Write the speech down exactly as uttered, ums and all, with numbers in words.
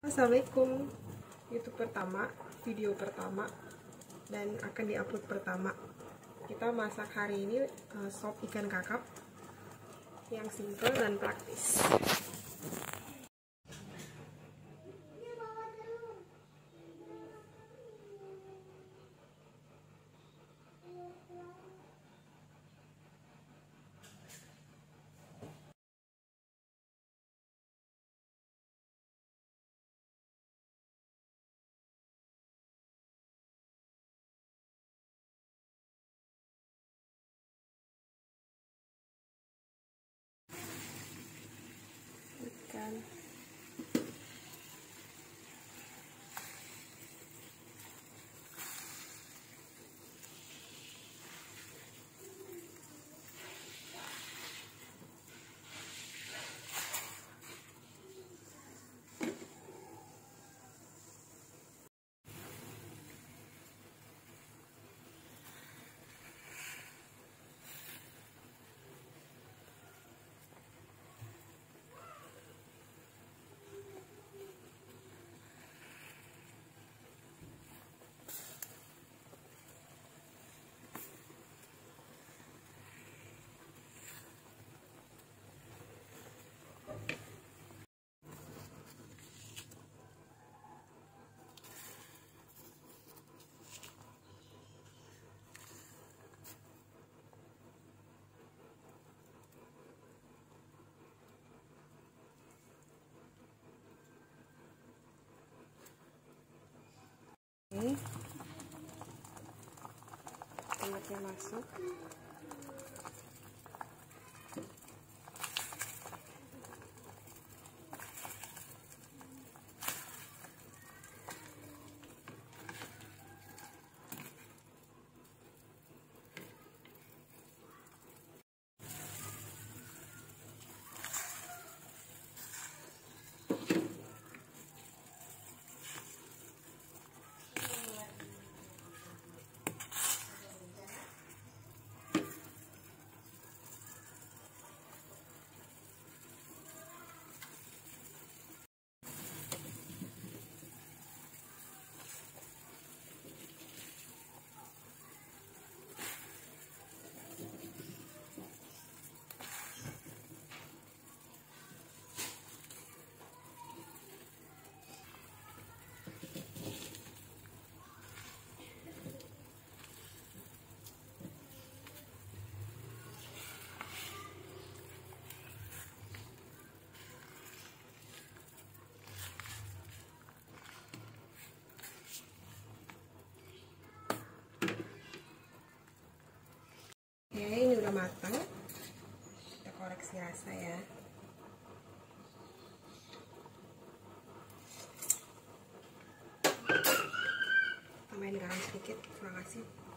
Assalamualaikum, YouTube pertama, video pertama, dan akan diupload pertama. Kita masak hari ini uh, sop ikan kakap yang simple dan praktis. Tempatnya masuk. Matang, kita koreksi rasa ya. Tambahin garam sedikit, kurang asin.